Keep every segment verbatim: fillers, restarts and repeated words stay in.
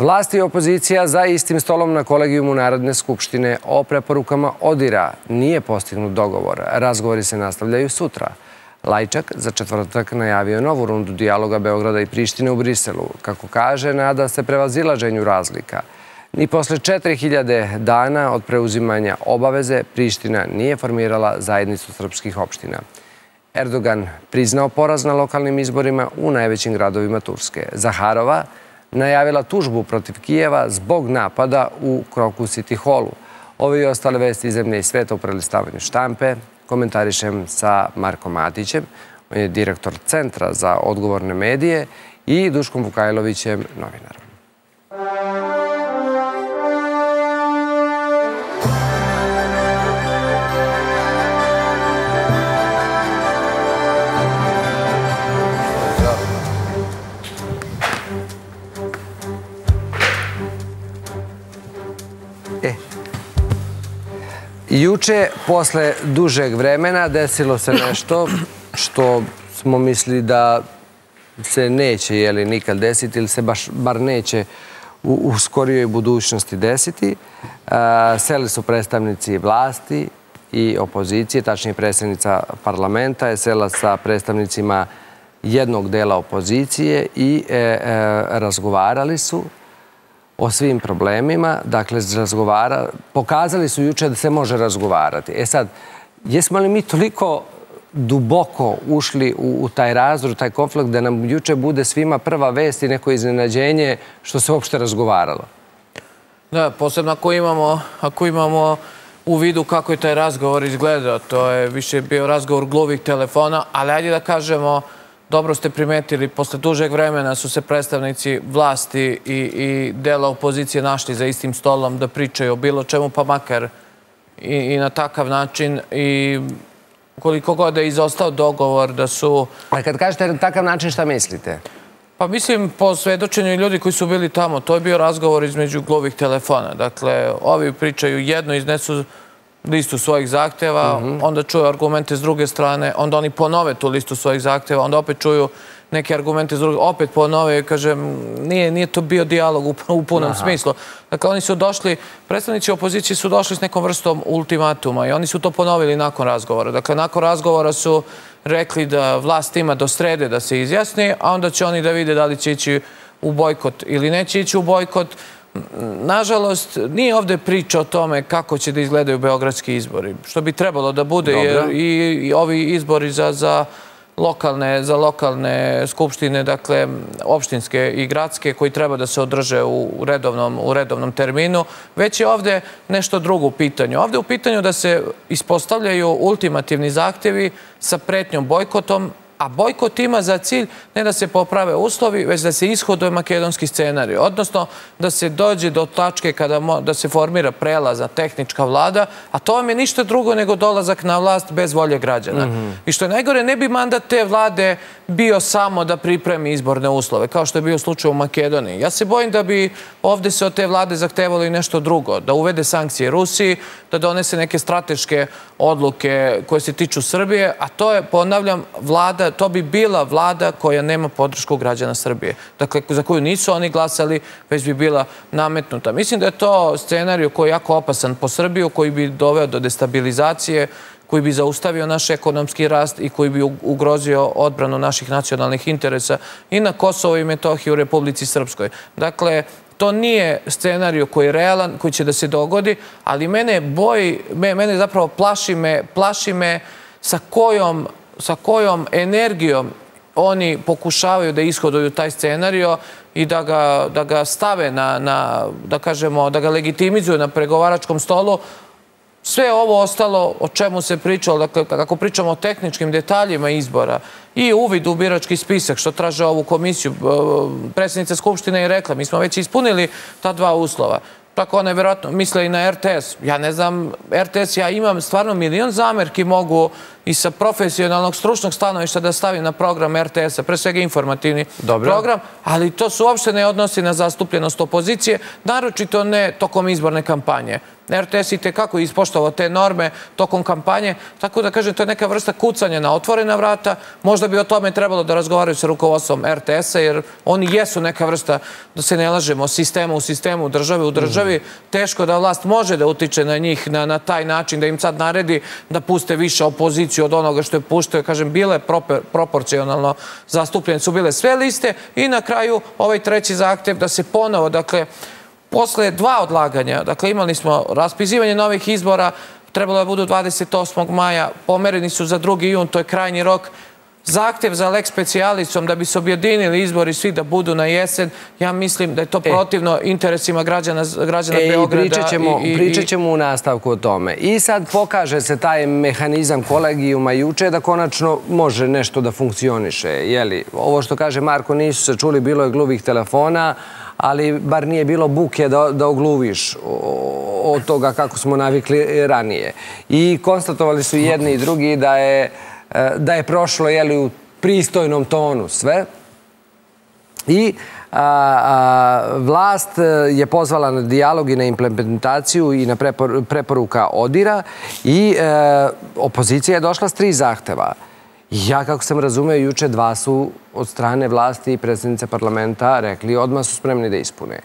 Vlast i opozicija za istim stolom na kolegijumu Narodne skupštine o preporukama O D I H R-a nije postignut dogovor. Razgovori se nastavljaju sutra. Lajčak za četvrtak najavio novu rundu dijaloga Beograda i Prištine u Briselu. Kako kaže, nada se prevazilaženju razlika. Ni posle četiri hiljade dana od preuzimanja obaveze Priština nije formirala zajednicu srpskih opština. Erdogan priznao poraz na lokalnim izborima u najvećim gradovima Turske. Zaharova najavila tužbu protiv Kijeva zbog napada u Kroku City Hallu. Ove i ostale vesti iz zemlje i sveta u prelistavanju štampe komentarišem sa Markom Matićem, on je direktor Centra za odgovorne medije, i Duškom Vukajlovićem, novinarom. Juče, posle dužeg vremena, desilo se nešto što smo mislili da se neće nikad desiti ili se bar neće u skorijoj budućnosti desiti. Seli su predstavnici vlasti i opozicije, tačnije predsednica parlamenta je sela sa predstavnicima jednog dela opozicije i razgovarali su o svim problemima, dakle, pokazali su juče da se može razgovarati. E sad, jesmo li mi toliko duboko ušli u taj razdor, u taj konflikt, da nam juče bude svima prva vest i neko iznenađenje što se uopšte razgovaralo? Da, posebno ako imamo u vidu kako je taj razgovor izgledao. To je više bio razgovor gluvih telefona, ali ajde da kažemo, dobro ste primetili, posle dužeg vremena su se predstavnici vlasti i dela opozicije našli za istim stolom da pričaju o bilo čemu, pa makar i na takav način. I koliko god je izostao dogovor da su... A kad kažete na takav način, šta mislite? Pa mislim, po svedočenju ljudi koji su bili tamo, to je bio razgovor između glavnih telefona. Dakle, ovi pričaju jedno, iznesu listu svojih zahteva, onda čuju argumente s druge strane, onda oni ponove tu listu svojih zahteva, onda opet čuju neke argumente s druge, opet ponove i kažem, nije to bio dijalog u punom smislu. Dakle, oni su došli, predstavnici opozicije su došli s nekom vrstom ultimatuma i oni su to ponovili nakon razgovora. Dakle, nakon razgovora su rekli da vlast ima do srede da se izjasni, a onda će oni da vide da li će ići u bojkot ili neće ići u bojkot. Nažalost, nije ovde priča o tome kako će da izgledaju beogradski izbori, što bi trebalo da bude, jer i ovi izbori za lokalne skupštine, dakle, opštinske i gradske, koji treba da se održe u redovnom terminu, već je ovde nešto drugo u pitanju. Ovde je u pitanju da se ispostavljaju ultimativni zahtevi sa pretnjom bojkotom, a bojkot ima za cilj ne da se poprave uslovi, već da se ishoduje makedonski scenarij. Odnosno, da se dođe do tačke kada se formira prelazna tehnička vlada, a to vam je ništa drugo nego dolazak na vlast bez volje građana. I što je najgore, ne bi mandat te vlade bio samo da pripremi izborne uslove, kao što je bio slučaj u Makedoniji. Ja se bojim da bi ovde se od te vlade zahtevalo i nešto drugo, da uvede sankcije Rusiji, da donese neke strateške odluke koje se tiču Srbije, a to je, ponavljam, vlada, to bi bila vlada koja nema podršku građana Srbije. Dakle, za koju nisu oni glasali, već bi bila nametnuta. Mislim da je to scenariju koji je jako opasan po Srbiju, koji bi doveo do destabilizacije, koji bi zaustavio naš ekonomski rast i koji bi ugrozio odbranu naših nacionalnih interesa i na Kosovo i Metohiji u Republici Srpskoj. Dakle, to nije scenariju koji je realan, koji će da se dogodi, ali mene boji, mene zapravo plaši me, plaši me sa kojom sa kojom energijom oni pokušavaju da ishoduju taj scenario i da ga stave na, da kažemo, da ga legitimizuju na pregovaračkom stolu. Sve ovo ostalo o čemu se pričalo, dakle, ako pričamo o tehničkim detaljima izbora i uvidu u birački spisak, što traže ovu komisiju, predsjednica Skupštine je rekla, mi smo već ispunili ta dva uslova. Tako ona je vjerojatno misle i na R T S. Ja ne znam, R T S, ja imam stvarno milion zamerki mogu i sa profesionalnog stručnog stanovišta da stavim na program R T S-a, pre svega informativni program, ali to se uopšte ne odnosi na zastupljenost opozicije, naročito ne tokom izborne kampanje. R T S i tekako je ispoštovao te norme tokom kampanje, tako da kažem, to je neka vrsta kucanja na otvorena vrata. Možda bi o tome trebalo da razgovaraju sa rukovodstvom R T S-a, jer oni jesu neka vrsta, da se ne lažemo, sistema u sistemu, države u državi. Teško da vlast može da utiče na njih na taj način, da im sad naredi da puste više opoziciju od onoga što je puštao. Kažem, bile proporcionalno zastupljene su bile sve liste i na kraju ovaj treći zahtev da se ponovo, dakle, posle dva odlaganja, dakle imali smo raspisivanje novih izbora, trebalo je budu dvadeset osmog maja, pomereni su za drugi jun, to je krajnji rok, zahtev za lex specialicom da bi se objedinili izbori svi da budu na jesen, ja mislim da je to protivno interesima građana Beograda. Pričat ćemo u nastavku o tome. I sad pokaže se taj mehanizam kolegijuma juče da konačno može nešto da funkcioniše. Ovo što kaže Marko, nisu se čuli, bilo je gluvih telefona, ali bar nije bilo buke da ogluviš od toga kako smo navikli ranije. I konstatovali su jedni i drugi da je da je prošlo, jeli, u pristojnom tonu sve. I vlast je pozvala na dijalog i na implementaciju i na preporuka O D I H R-a i opozicija je došla s tri zahteva. Ja, kako sam razumeo, juče dva su od strane vlasti i predsjednice parlamenta rekli odmah su spremni da ispune.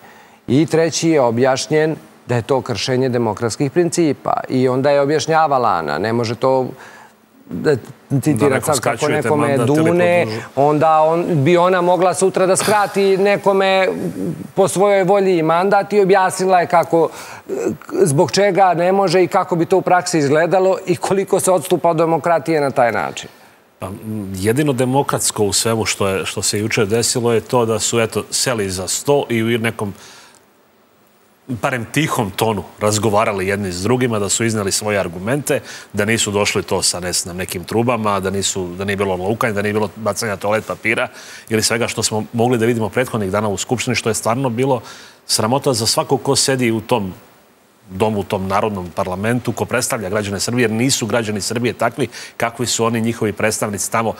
I treći je objašnjen da je to kršenje demokratskih principa. I onda je objašnjavala Ana, ne može to... da citirati sad kako nekome dune, onda bi ona mogla sutra da skrati nekome po svojoj volji mandat i objasnila je kako, zbog čega ne može i kako bi to u praksi izgledalo i koliko se odstupa od demokratije na taj način. Jedino demokratsko u svemu što se jučer desilo je to da su, eto, seli za sto i u nekom barem tihom tonu razgovarali jedni s drugima, da su izneli svoje argumente, da nisu došli to sa nekim trubama, da nije bilo lukanja, da nije bilo bacanja toalet papira ili svega što smo mogli da vidimo prethodnih dana u Skupštini, što je stvarno bilo sramota za svako ko sedi u tom domu, u tom narodnom parlamentu, ko predstavlja građane Srbije, jer nisu građani Srbije takvi kakvi su oni njihovi predstavnici tamo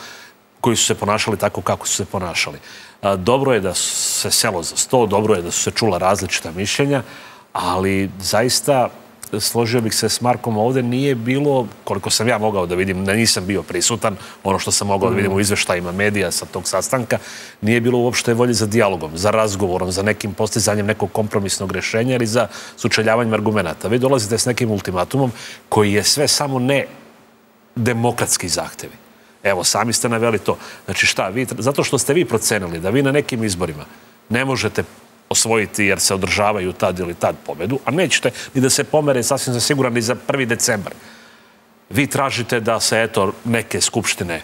koji su se ponašali tako kako su se ponašali. Dobro je da se selo za sto, dobro je da su se čula različita mišljenja, ali zaista, složio bih se s Markom ovde, nije bilo, koliko sam ja mogao da vidim, da nisam bio prisutan, ono što sam mogao da vidim u izveštajima medija sa tog sastanka, nije bilo uopšte volje za dijalogom, za razgovorom, za nekim postizanjem nekog kompromisnog rešenja ili za sučeljavanjem argumenta. Vi dolazite s nekim ultimatumom koji je sve samo ne demokratski zahtevi. Evo, sami ste naveli to. Znači šta, zato što ste vi procenili da vi na nekim izborima ne možete osvojiti jer se održavaju tad ili tad pobedu, a nećete ni da se pomere, sasvim sam siguran, i za prvi decembar. Vi tražite da se, eto, neke skupštine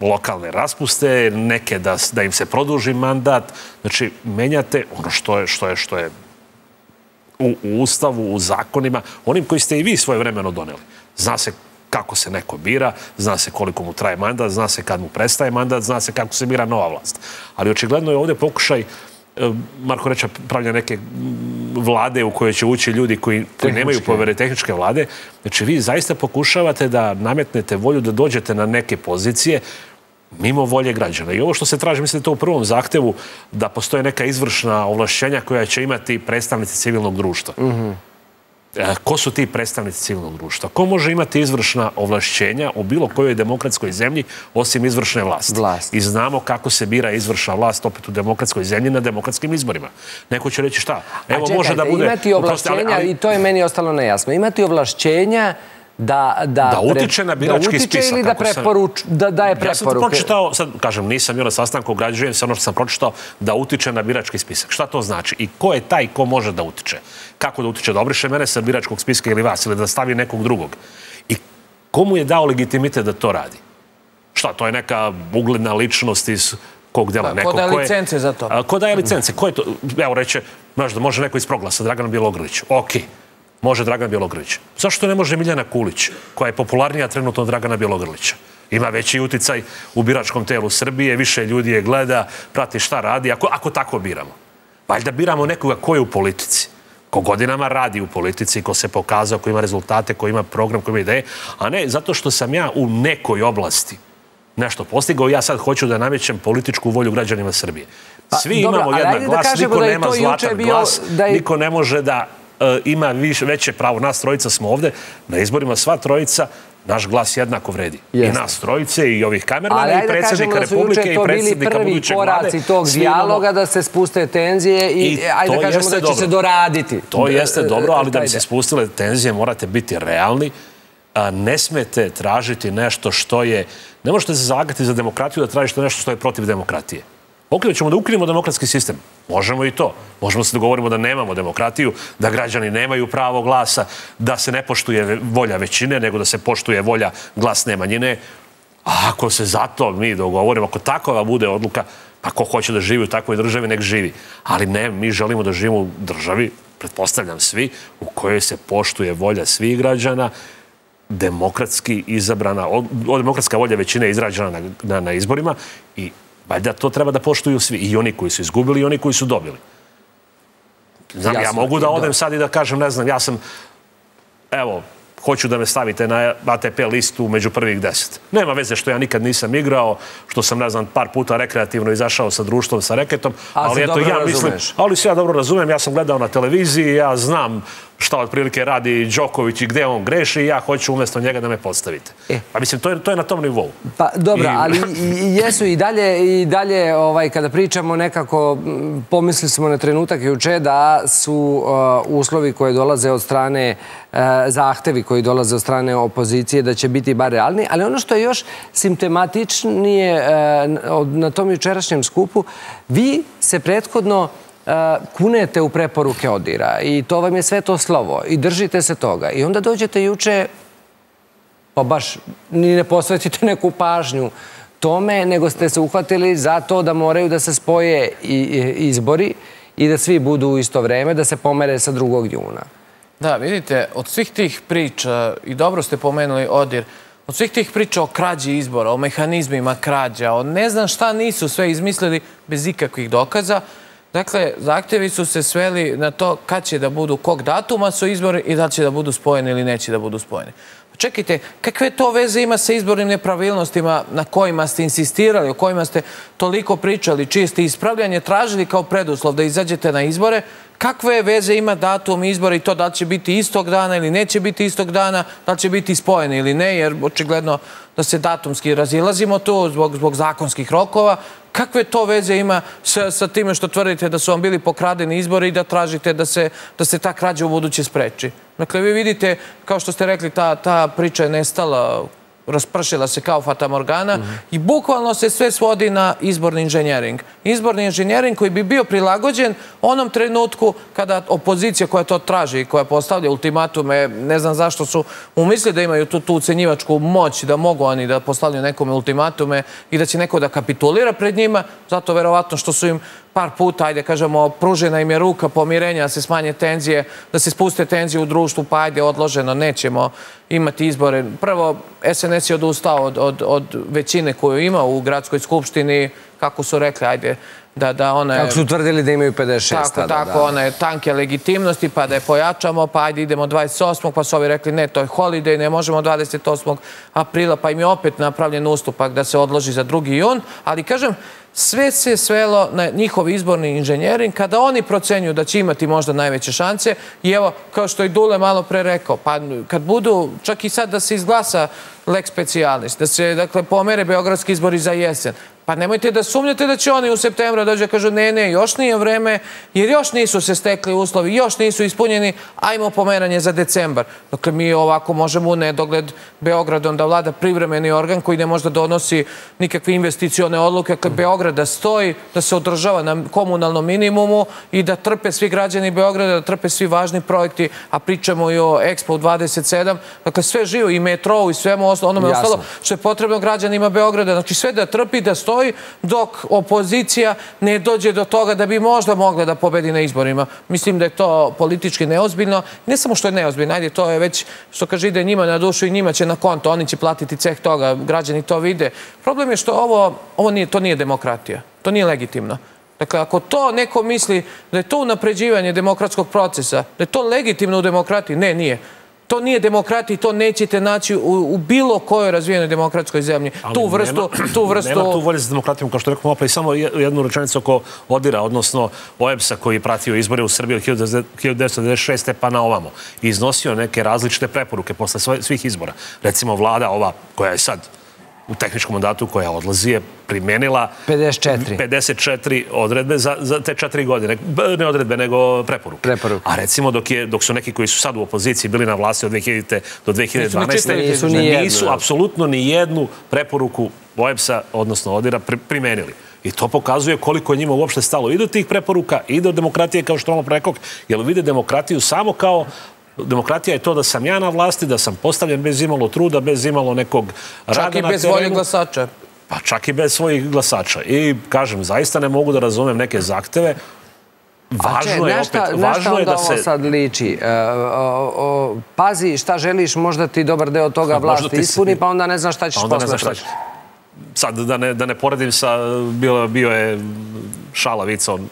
lokalne raspuste, neke da im se produži mandat. Znači, menjate ono što je, što je, što je u Ustavu, u zakonima, onim koji ste i vi svoje vremeno doneli. Zna se kako se neko bira, zna se koliko mu traje mandat, zna se kad mu prestaje mandat, zna se kako se bira nova vlast. Ali očigledno je ovdje pokušaj, Marko reče, pravlja neke vlade u koje će ući ljudi koji nemaju povere, tehničke vlade. Znači, vi zaista pokušavate da nametnete volju, da dođete na neke pozicije mimo volje građana. I ovo što se traži, mislite to u prvom zahtevu, da postoje neka izvršna ovlašćenja koja će imati predstavnici civilnog društva. Ko su ti predstavnici civilnog društva? Ko može imati izvršna ovlašćenja u bilo kojoj demokratskoj zemlji osim izvršne vlasti? I znamo kako se bira izvršna vlast opet u demokratskoj zemlji na demokratskim izborima. Neko će reći šta? Evo, može da bude... A čekajte, imati ovlašćenja, i to je meni ostalo nejasno, imati ovlašćenja da... Da utiče na birački spisak. Da utiče ili da daje preporuke. Ja sam pročitao, sad kažem, nisam bio na sastanku, ograđujem se ono što sam pročitao, da utiče na birački spisak. Šta to znači? I ko je taj ko može da utiče? Kako da utiče? Da obriše mene sa biračkog spiska ili vas, ili da stavi nekog drugog. I komu je dao legitimitet da to radi? Šta, to je neka ugledna ličnost iz kog dela? Ko daje licence za to? Ko daje licence? Ko je to? Evo reče, znaš da može neko iz Proglasa, Dragan Bjelogrlić. Okej. Može Dragan Bjelogrlić. Zašto ne može Miljana Kulić, koja je popularnija trenutno od Dragana Bjelogrlića? Ima veći uticaj u biračkom telu Srbije, više ljudi je gleda, prati šta radi, ako tako biramo. Valjda biramo nekoga ko je u politici. ko godinama radi u politici, ko se pokazao, ko ima rezultate, ko ima program, ko ima ideje, a ne zato što sam ja u nekoj oblasti nešto postigao, ja sad hoću da namećem političku volju građanima Srbije. Svi imamo jedan glas, niko nema zlatan glas, niko ne može da ima veće pravo. Nas trojica smo ovde, na izborima sva trojica, naš glas jednako vredi. I nas trojice, i ovih kamermana, i predsjednika Republike, i predsjednika budućeg vlade. Ali ajde da kažemo da su juče to bili prvi koraci tog dijaloga, da se spuste tenzije i ajde da kažemo da će se doraditi. To jeste dobro, ali da bi se spustile tenzije morate biti realni. Ne smete tražiti nešto što je... Ne možete se zalagati za demokratiju da tražite nešto što je protiv demokratije. Ok, ćemo da ukinimo demokratski sistem. Možemo i to. Možemo se dogovorimo da nemamo demokratiju, da građani nemaju pravo glasa, da se ne poštuje volja većine, nego da se poštuje volja glasne manjine. A ako se zato mi dogovorimo, ako takova bude odluka, pa ko hoće da živi u takvoj državi, nek živi. Ali ne, mi želimo da živimo u državi, pretpostavljam svi, u kojoj se poštuje volja svih građana, demokratski izabrana, demokratska volja većine je izrađena na izborima i valjda to treba da poštuju svi, i oni koji su izgubili i oni koji su dobili. Znam, ja mogu da odem sad i da kažem, ne znam, ja sam, evo, hoću da me stavite na A T P listu među prvih deset. Nema veze što ja nikad nisam igrao, što sam, ne znam, par puta rekreativno izašao sa društvom, sa reketom, ali eto, ja mislim, ali se ja dobro razumem, ja sam gledao na televiziji, ja znam šta otprilike radi Đoković i gde on greši i ja hoću umjesto njega da me podstavite. Pa mislim, to je na tom nivou. Pa dobro, ali jesu i dalje, kada pričamo nekako, pomislili smo na trenutak juče da su uslovi koje dolaze od strane, zahtevi koji dolaze od strane opozicije, da će biti bar realni, ali ono što je još simptomatičnije na tom jučerašnjem skupu, vi se prethodno kunete u preporuke O D I H R-a i to vam je sve to slovo i držite se toga. I onda dođete juče, pa baš ni ne posvetite neku pažnju tome, nego ste se uhvatili za to da moraju da se spoje izbori i da svi budu u isto vreme, da se pomere sa drugog juna. Da, vidite, od svih tih priča, i dobro ste pomenuli O D I H R, od svih tih priča o krađi izbora, o mehanizmima krađa, o ne znam šta nisu sve izmislili bez ikakvih dokaza. Dakle, zahtevi su se sveli na to kad će da budu, kog datuma su izbori i da će da budu spojeni ili neće da budu spojeni. Čekajte, kakve to veze ima sa izbornim nepravilnostima na kojima ste insistirali, o kojima ste toliko pričali, čije ste ispravljanje tražili kao preduslov da izađete na izbore? Kakve veze ima datum izbora i to da li će biti istog dana ili neće biti istog dana, da li će biti spojeni ili ne, jer očigledno da se datumski razilazimo tu zbog, zbog zakonskih rokova. Kakve to veze ima sa, sa time što tvrdite da su vam bili pokradeni izbori i da tražite da se, da se ta krađa u buduće spreči? Dakle, vi vidite, kao što ste rekli, ta, ta priča je nestala, raspršila se kao fatamorgana mm-hmm. i bukvalno se sve svodi na izborni inženjering. Izborni inženjering koji bi bio prilagođen onom trenutku kada opozicija koja to traži i koja postavlja ultimatume, ne znam zašto su umislili da imaju tu, tu ucenjivačku moć, da mogu oni da postavljaju nekome ultimatume i da će neko da kapitulira pred njima, zato verovatno što su im par puta, ajde, kažemo, pružena im je ruka pomirenja, da se smanje tenzije, da se spuste tenzije u društvu, pa ajde, odloženo, nećemo imati izbore. Prvo, S N S je odustao od, od, od većine koju ima u gradskoj skupštini, kako su rekli, ajde, da, da ona je... Kako su tvrdili da imaju pedeset šest. Tako, tada, tako, da. Ona je tanke legitimnosti, pa da je pojačamo, pa ajde, idemo dvadeset osmog, pa su ovi rekli, ne, to je holiday, ne možemo dvadeset osmog aprila, pa im je opet napravljen ustupak da se odloži za drugi jun, ali, kažem, sve se svelo na njihov izborni inženjering kada oni procenjuju da će imati možda najveće šanse i evo, kao što je Dule malo pre rekao, pa kad budu, čak i sad da se izglasa lex specialis, da se, dakle, pomere beogradski izbori za jesen, pa nemojte da sumnjate da će oni u septembru dođe i kažu ne, ne, još nije vreme, jer još nisu se stekli uslovi, još nisu ispunjeni, ajmo pomeranje za decembar. Dakle, mi ovako možemo u nedogled Beogradom da vlada privremeni organ koji ne možda donosi nikakve investicione odluke. Dakle, Beograd da stoji, da se održava na komunalnom minimumu i da trpe svi građani Beograda, da trpe svi važni projekti, a pričamo i o Expo dvadeset sedam. Dakle, sve živo, i metrou i svemu onome ostalo što je potrebno građanima Beograda. Znači, sve da trpi, da stoji dok opozicija ne dođe do toga da bi možda mogla da pobedi na izborima. Mislim da je to politički neozbiljno. Ne samo što je neozbiljno, ajde, to je već, što kaže, ide njima na dušu i njima će na konto, oni će platiti ceh toga, građani to vide. Problem je što ovo, ovo nije, to nije demokratija, to nije legitimno. Dakle, ako to neko misli da je to unapređivanje demokratskog procesa, da je to legitimno u demokratiji, ne, nije. To nije demokratija i to nećete naći u bilo kojoj razvijenoj demokratskoj zemlji. Tu vrstu... Nema tu volje za demokratijom, kao što rekao malo, i samo jednu rečenicu oko O D I H R-a, odnosno O E B S-a koji je pratio izbore u Srbiji od hiljadu devetsto devedeset šeste pa na ovamo. I iznosio neke različite preporuke posle svih izbora. Recimo, vlada ova koja je sad u tehničkom mandatu koja odlazi je primenila pedeset četiri odredbe za te četiri godine. Ne odredbe, nego preporuke. A recimo dok su neki koji su sad u opoziciji bili na vlasti od dve hiljadite do dve hiljade dvanaeste nisu apsolutno ni jednu preporuku O E B S-a, odnosno O D I H R-a, primenili. I to pokazuje koliko je njima uopšte stalo i do tih preporuka i do demokratije, kao što ono prekoh, jer vide demokratiju samo kao demokratija je to da sam ja na vlasti, da sam postavljen bez imalo truda, bez imalo nekog rada na terenu. Čak i bez svojih glasača. Pa čak i bez svojih glasača. I, kažem, zaista ne mogu da razumem neke zahteve. Važno je opet, važno je da se... Ovo sad liči. Pazi šta želiš, možda ti dobar deo toga vlast ispuni, pa onda ne znaš šta ćeš posle proći. Sad, da ne poredim sa... Bio je šala vicom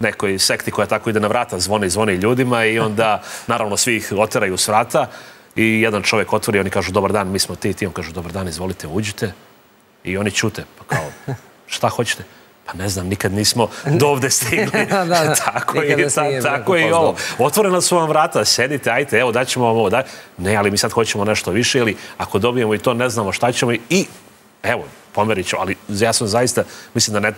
nekoj sekti koja tako ide na vrata, zvoni, zvoni ljudima i onda, naravno, svi ih oteraju s vrata i jedan čovjek otvori i oni kažu dobar dan, mi smo ti i ti. On kažu dobar dan, izvolite, uđite. I oni ćute, pa kao, šta hoćete? Pa ne znam, nikad nismo do ovde stigli. Tako je i ovo. Otvorena su vam vrata, sedite, ajte, evo, daćemo vam ovo. Ne, ali mi sad hoćemo nešto više ili ako dobijemo i to, ne znamo šta ćemo i evo, pomerit ću, ali ja sam zaista, mislim da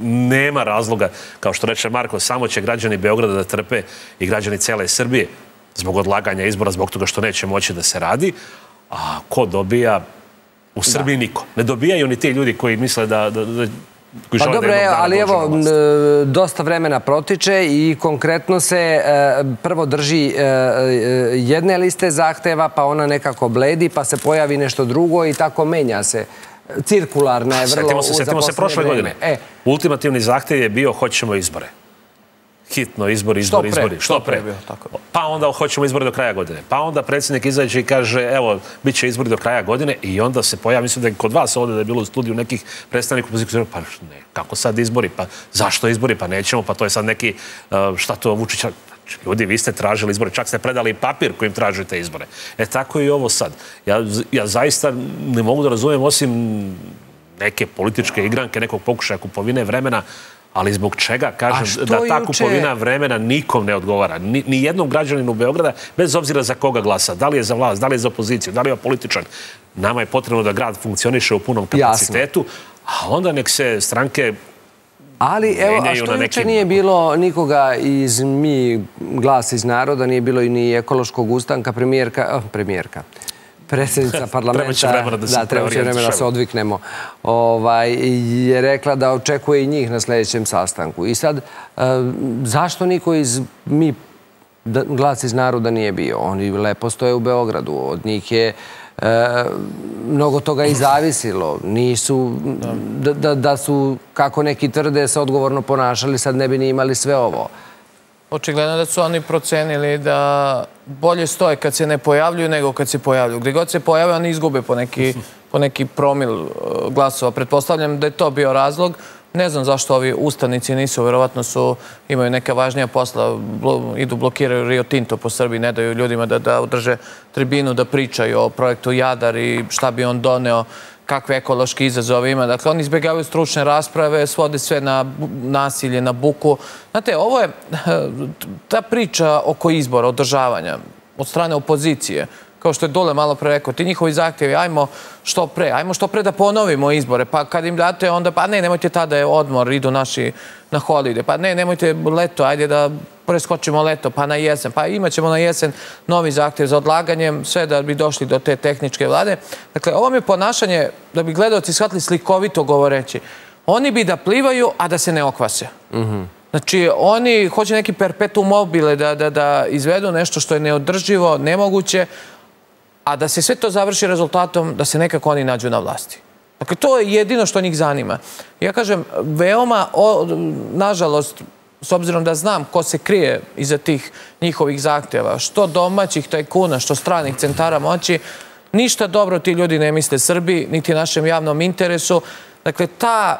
nema razloga, kao što reče Marko, samo će građani Beograda da trpe i građani cele Srbije zbog odlaganja izbora, zbog toga što neće moći da se radi, a ko dobija u Srbiji niko. Ne dobijaju ni ti ljudi koji misle da... Pa dobro, ali evo, dosta vremena protiče i konkretno se prvo drži jedne liste zahteva, pa ona nekako bledi, pa se pojavi nešto drugo i tako menja se. Cirkularna je vrlo... Sjetimo se prošle godine. Ultimativni zahtev je bio hoćemo izbore. Hitno, izbori, izbori, izbori. Što pre. Pa onda hoćemo izbori do kraja godine. Pa onda predsjednik izađe i kaže evo, bit će izbori do kraja godine i onda se pojavi, mislim da je kod vas ovdje da je bilo u studiju nekih predstavnika opozicije, pa ne, kako sad izbori, pa zašto izbori, pa nećemo, pa to je sad neki, šta to Vučića... Ljudi, vi ste tražili izbore, čak ste predali papir kojim tražite izbore. E tako je i ovo sad. Ja zaista ne mogu da razumijem osim neke političke igranke, nekog pokušaja kupovine vremena, ali zbog čega, kažem, da ta kupovina vremena nikom ne odgovara. Ni jednom građaninu Beograda, bez obzira za koga glasa, da li je za vlast, da li je za opoziciju, da li je političan. Nama je potrebno da grad funkcioniše u punom kapacitetu, a onda nek se stranke... Ali, evo, a što juče nije bilo nikoga iz Mi Glas iz naroda, nije bilo i ni Ekološkog ustanka, premijerka, premijerka, predsjednica parlamenta, da, treba će vremena da se odviknemo, je rekla da očekuje i njih na sljedećem sastanku. I sad, zašto niko iz Mi Glas iz naroda nije bio? Oni lepo stoje u Beogradu, od njih je mnogo toga i zavisilo. Nisu, da su, kako neki tvrde, se odgovorno ponašali, sad ne bi ni imali sve ovo. Očigledno da su oni procenili da bolje stoje kad se ne pojavljuju nego kad se pojavljuju. Gdje god se pojave, oni izgube po neki promil glasova. Pretpostavljam da je to bio razlog. Ne znam zašto ovi ustanici nisu, vjerovatno su, imaju neka važnija posla, idu, blokiraju Rio Tinto po Srbiji, ne daju ljudima da održe tribinu, da pričaju o projektu Jadar i šta bi on doneo, kakve ekološke izazove ima. Dakle, oni izbjegavaju stručne rasprave, svode sve na nasilje, na buku. Znate, ovo je ta priča oko izbora, održavanja od strane opozicije. Kao što je Dule malo pre rekao, ti njihovi zahtjevi, ajmo što pre, ajmo što pre da ponovimo izbore, pa kad im date onda, pa ne, nemojte tada je odmor, idu naši na holiday, pa ne, nemojte leto, ajde da preskočimo leto, pa na jesen, pa imat ćemo na jesen novi zahtjev za odlaganjem, sve da bi došli do te tehničke vlade. Dakle, ovo mi je ponašanje, da bi gledalci shvatili slikovito govoreći, oni bi da plivaju, a da se ne okvase. Mhm. Znači, oni hoće neki perpetuum mobile da izvedu nešto što je neodrživo, nemoguće, a da se sve to završi rezultatom da se nekako oni nađu na vlasti. Dakle, to je jedino što njih zanima. Ja kažem, veoma, nažalost, s obzirom da znam ko se krije iza tih njihovih zahtjeva, što domaćih tajkuna, što stranih centara moći, ništa dobro ti ljudi ne misle Srbiji, niti našem javnom interesu. Dakle,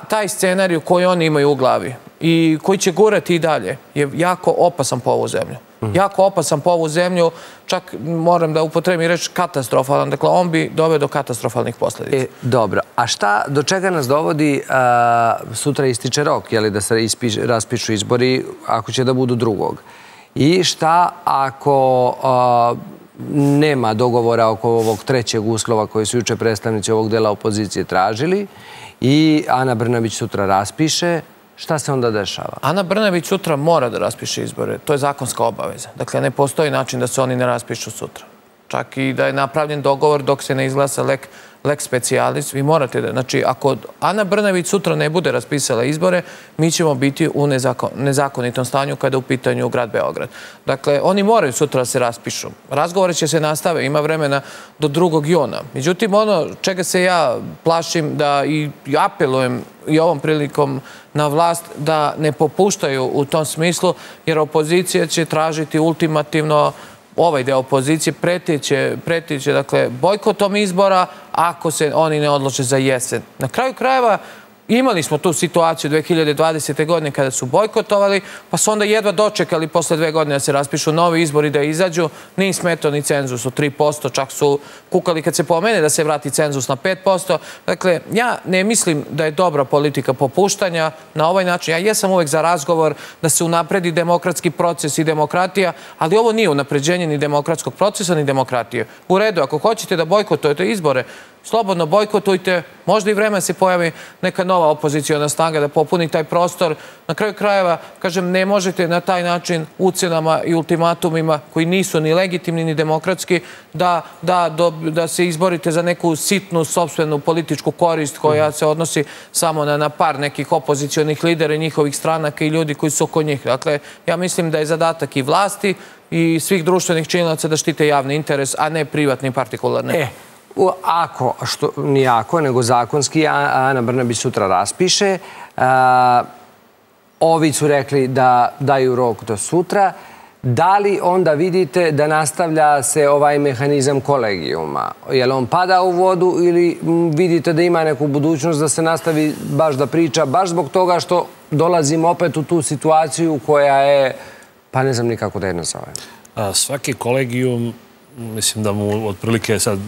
taj scenarij koji oni imaju u glavi i koji će gurati i dalje, je jako opasan po ovu zemlju. Jako opasan po ovu zemlju, čak moram da upotrebim reč katastrofalan. Dakle, on bi doveo do katastrofalnih posljedica. Dobro, a šta, do čega nas dovodi, sutra ističe rok, jeli da se raspišu izbori, ako će da budu drugog. I šta ako nema dogovora oko ovog trećeg uslova koji su juče predstavnici ovog dela opozicije tražili i Ana Brnović sutra raspiše, šta se onda dešava? Ana Brnović sutra mora da raspiše izbore. To je zakonska obaveza. Dakle, ne postoji način da se oni ne raspišu sutra. Čak i da je napravljen dogovor dok se ne izglasa lex specialis, vi morate da... Znači, ako Ana Brnović sutra ne bude raspisala izbore, mi ćemo biti u nezakonitom stanju kada je u pitanju grad Beograd. Dakle, oni moraju sutra da se raspišu. Razgovore će se nastave, ima vremena do drugog juna. Međutim, ono čega se ja plašim da i apelujem i ovom prilikom na vlast da ne popuštaju u tom smislu, jer opozicija će tražiti ultimativno ovaj deo opozicije pretiće dakle, bojkotom izbora ako se oni ne odloče za jesen. Na kraju krajeva imali smo tu situaciju dve hiljade dvadesete. godine kada su bojkotovali, pa su onda jedva dočekali posle dve godine da se raspišu novi izbori da izađu. Nije im smetao ni cenzus od tri posto, čak su kukali kad se pomene da se vrati cenzus na pet posto. Dakle, ja ne mislim da je dobra politika popuštanja na ovaj način. Ja jesam uvek za razgovor da se unapredi demokratski proces i demokratija, ali ovo nije unapređenje ni demokratskog procesa ni demokratije. U redu, ako hoćete da bojkotujete izbore, slobodno bojkotujte, možda i vremena se pojavi neka nova opozicijona snaga da popuni taj prostor. Na kraju krajeva, kažem, ne možete na taj način ucenama i ultimatumima koji nisu ni legitimni ni demokratski da se izborite za neku sitnu sopstvenu političku korist koja se odnosi samo na par nekih opozicijonih lidera i njihovih stranaka i ljudi koji su oko njih. Dakle, ja mislim da je zadatak i vlasti i svih društvenih činilaca da štite javni interes, a ne privatni i partikularni. Ako, što nije ako, nego zakonski, Ana Brnabić sutra raspiše. Ovi su rekli da daju rok do sutra. Da li onda vidite da nastavlja se ovaj mehanizam kolegijuma? Je li on pada u vodu ili vidite da ima neku budućnost da se nastavi baš da priča, baš zbog toga što dolazimo opet u tu situaciju koja je, pa ne znam nikako da je nazovem. Svaki kolegijum, mislim da mu otprilike sad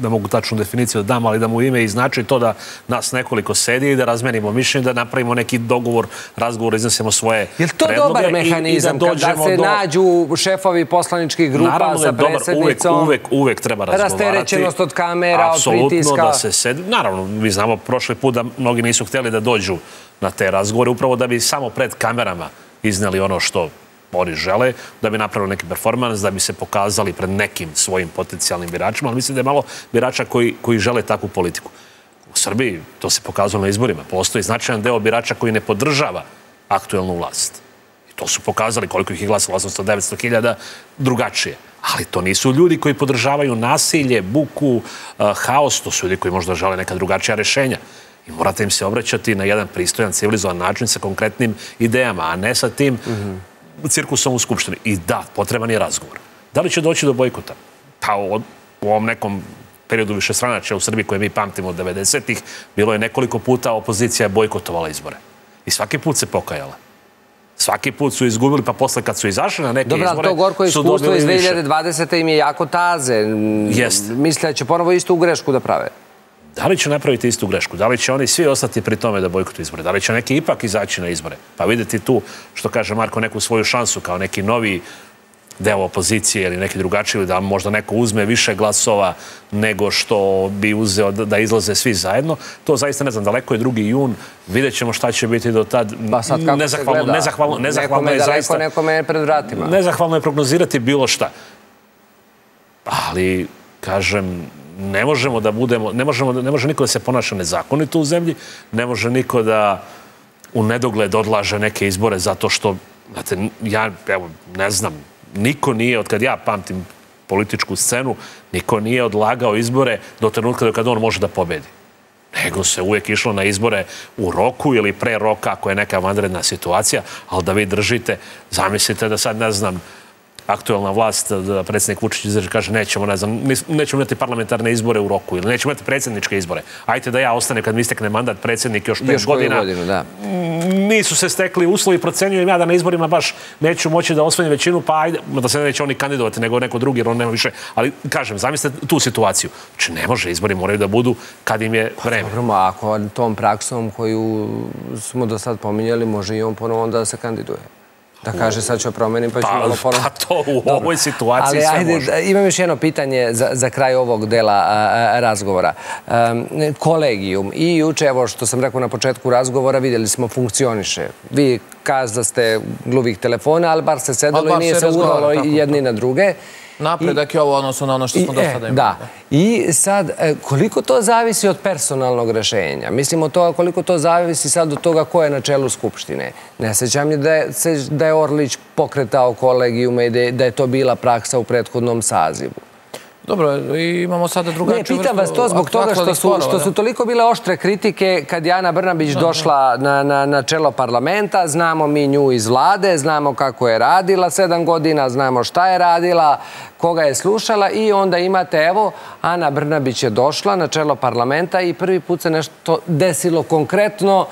da mogu tačnu definiciju da dam, ali da mu ime i znači to da nas nekoliko sedi i da razmenimo mišljenje, da napravimo neki dogovor, razgovor, iznesemo svoje predloge. Je li to dobar mehanizam da se nađu šefovi poslaničkih grupa sa predsjednicom? Uvek, uvek treba razgovarati. Rasterećenost od kamera, od pritiska. Naravno, mi znamo prošli put da mnogi nisu htjeli da dođu na te razgovore, upravo da bi samo pred kamerama izneli ono što oni žele, da bi napravili neki performans, da bi se pokazali pred nekim svojim potencijalnim biračima, ali mislim da je malo birača koji žele takvu politiku. U Srbiji to se pokazalo na izborima. Postoji značajan deo birača koji ne podržava aktuelnu vlast. I to su pokazali koliko ih je glasalo, osamsto do devetsto hiljada, drugačije. Ali to nisu ljudi koji podržavaju nasilje, buku, haos, to su ljudi koji možda žele neka drugačija rešenja. I morate im se obraćati na jedan pristojan, civilizovan način sa konkretnim idejama, a ne sa tim cirkusom u Skupštini. I da, potreban je razgovor. Da li će doći do bojkota? Pa u ovom nekom periodu višestranačja u Srbiji koje mi pamtimo od devedesetih bilo je nekoliko puta opozicija bojkotovala izbore. I svaki put se pokajala. Svaki put su izgubili, pa posle kad su izašli na neke izbore... Dobro, to gorko iskustvo iz dve hiljade dvadesete. im je jako taze. Misle da će ponovo istu grešku da prave. Da li će napraviti istu grešku? Da li će oni svi ostati pri tome da bojkotuju izbore? Da li će neki ipak izaći na izbore? Pa vidjeti tu, što kaže Marko, neku svoju šansu kao neki novi deo opozicije ili neki drugačiji, ili da možda neko uzme više glasova nego što bi uzeo da izlaze svi zajedno. To zaista ne znam, daleko je drugi jun, vidjet ćemo šta će biti do tad. Pa sad kako se gleda? Nekome je daleko, nekome je pred vratima. Nezahvalno je prognozirati bilo šta. Ali, kažem, ne možemo da budemo, ne može niko da se ponaša nezakonito u zemlji, ne može niko da u nedogled odlaže neke izbore zato što, znate, ja ne znam, niko nije, od kad ja pamtim političku scenu, niko nije odlagao izbore do trenutka do kada on može da pobedi. Nego se uvijek išlo na izbore u roku ili pre roka ako je neka vanredna situacija, ali da vi držite, zamislite da sad, ne znam, aktualna vlast, predsjednik Vučić izraži, kaže nećemo, ne znam, nećemo imati parlamentarne izbore u roku ili nećemo imati predsjedničke izbore. Ajte da ja ostane kad mi istekne mandat predsjednik još pet godina. Nisu se stekli uslovi, procenjujem ja da na izborima baš neću moći da osvojim većinu, pa ajde, da se neće oni kandidovati nego neko drugi jer on nema više. Ali kažem, zamislite tu situaciju. Znači ne može, izbori moraju da budu kad im je vreme. Dobro, ako tom praksom koju smo do sad pominjali može i on ponovno onda da se kandiduje. Da kaže sad ću promenim pa ću malo ponovno. Pa to u ovoj situaciji sve može. Imam još jedno pitanje za kraj ovog dela razgovora. Kolegijum i juče, evo što sam rekao na početku razgovora, vidjeli smo funkcioniše. Vi kazda ste gluvih telefona, ali bar se sedalo i nije se uralo jedni na druge. Napredak je ovo odnosno na ono što smo do sada imali. Da. I sad, koliko to zavisi od personalnog rešenja? Mislim od toga koliko to zavisi sad od toga ko je na čelu Skupštine. Ne sećam je da je Orlić pokretao kolegijume i da je to bila praksa u prethodnom sazivu. Dobro, imamo sada drugačiju vrstu... Ne, pitam vas to zbog toga što su toliko bile oštre kritike kad je Ana Brnović došla na čelo parlamenta, znamo mi nju iz vlade, znamo kako je radila sedam godina, znamo šta je radila, koga je slušala i onda imate, evo, Ana Brnović je došla na čelo parlamenta i prvi put se nešto desilo konkretno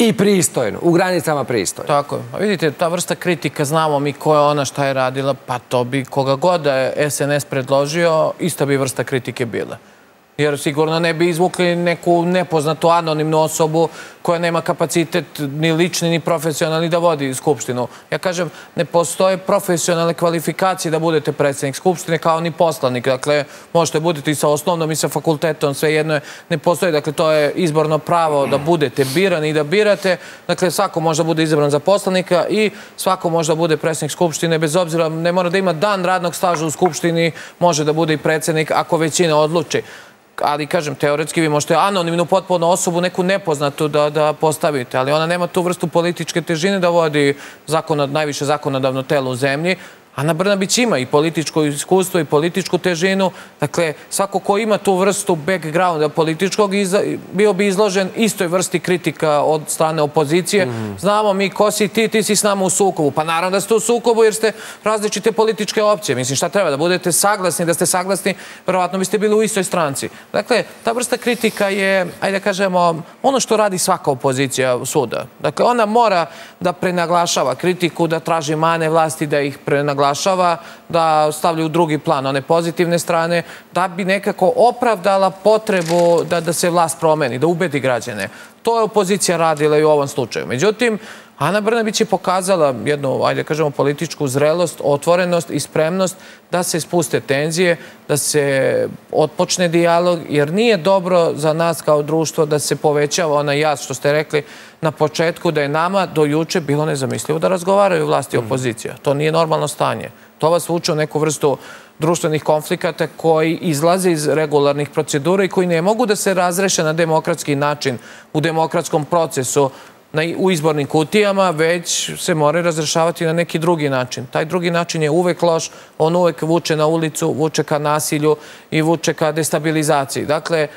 i pristojno, u granicama pristojno. Tako je. Vidite, ta vrsta kritika, znamo mi ko je ona, šta je radila, pa to bi koga god da je S N S predložio, ista bi vrsta kritike bila. Jer sigurno ne bi izvukli neku nepoznatu anonimnu osobu koja nema kapacitet ni lični ni profesionalni da vodi Skupštinu. Ja kažem, ne postoje profesionalne kvalifikacije da budete predsjednik Skupštine kao ni poslanik. Dakle, možete budete i sa osnovnom i sa fakultetom, sve jedno je, ne postoji. Dakle, to je izborno pravo da budete birani i da birate. Dakle, svako može da bude izabran za poslanika i svako može da bude predsjednik Skupštine. Bez obzira, ne mora da ima dan radnog staža u Skupštini, može da bude i predsjednik ako većina odluči. Ali, kažem, teoretski vi možete anonimnu potpuno osobu, neku nepoznatu da postavite, ali ona nema tu vrstu političke težine da vodi najviše zakonodavno telo u zemlji. Ana Brnabić ima i političko iskustvo i političku težinu. Dakle, svako ko ima tu vrstu backgrounda političkog bio bi izložen istoj vrsti kritika od strane opozicije. Znamo mi ko si ti, ti si s nama u sukobu. Pa naravno da ste u sukobu jer ste različite političke opcije. Mislim, šta treba da budete saglasni, da ste saglasni, verovatno biste bili u istoj stranci. Dakle, ta vrsta kritika je, ajde kažemo, ono što radi svaka opozicija svuda. Dakle, ona mora da prenaglašava kritiku, da traži mane vlasti, da ih prenaglašava, da stavljaju u drugi plan one pozitivne strane, da bi nekako opravdala potrebu da se vlast promeni, da ubedi građane. To je opozicija radila i u ovom slučaju. Međutim, Ana Brnabić je pokazala jednu, ajde kažemo, političku zrelost, otvorenost i spremnost da se spuste tenzije, da se otpočne dijalog, jer nije dobro za nas kao društvo da se povećava onaj jaz, što ste rekli na početku, da je nama do juče bilo nezamislivo da razgovaraju vlast i opozicija. To nije normalno stanje. To vas vuče u neku vrstu društvenih konflikata koji izlaze iz regularnih procedura i koji ne mogu da se razreše na demokratski način, u demokratskom procesu, u izbornim kutijama, već se moraju razrešavati na neki drugi način. Taj drugi način je uvek loš, on uvek vuče na ulicu, vuče ka nasilju i vuče ka destabilizaciji. Dakle,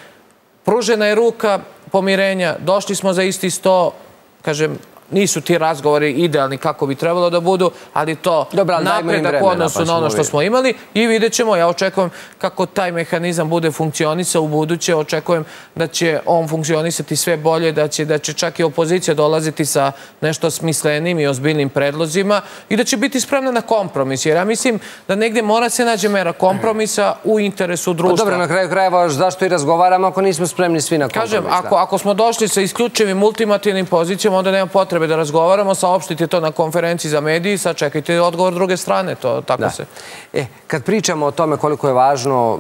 pružena je ruka pomirenja, došli smo za isti sto, kažem, nisu ti razgovori idealni kako bi trebalo da budu, ali to napredak u odnosu na ono što smo imali i vidjet ćemo, ja očekujem kako taj mehanizam bude funkcionisao u buduće, očekujem da će on funkcionisati sve bolje, da će čak i opozicija dolaziti sa nešto smislenim i ozbiljnim predlozima i da će biti spremna na kompromis, jer ja mislim da negdje mora se nađe mera kompromisa u interesu društva. Dobro, na kraju krajeva, zašto i razgovaramo ako nismo spremni svi na kompromis? Kažem, ako smo došli sa isključivim ultimativnim pozicijama, onda nema potrebe da razgovaramo, saopštite to na konferenciji za mediji, sad čekajte odgovor druge strane, to tako se. Kad pričamo o tome koliko je važno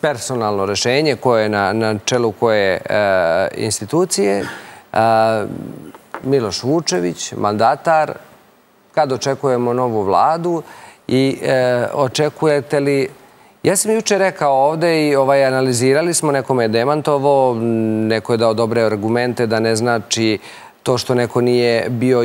personalno rešenje koje je na čelu koje institucije, Miloš Vučević, mandatar, kad očekujemo novu vladu i očekujete li... Ja sam juče rekao ovde i analizirali smo, nekome je demantovo, neko je dao dobre argumente da ne znači to što neko nije bio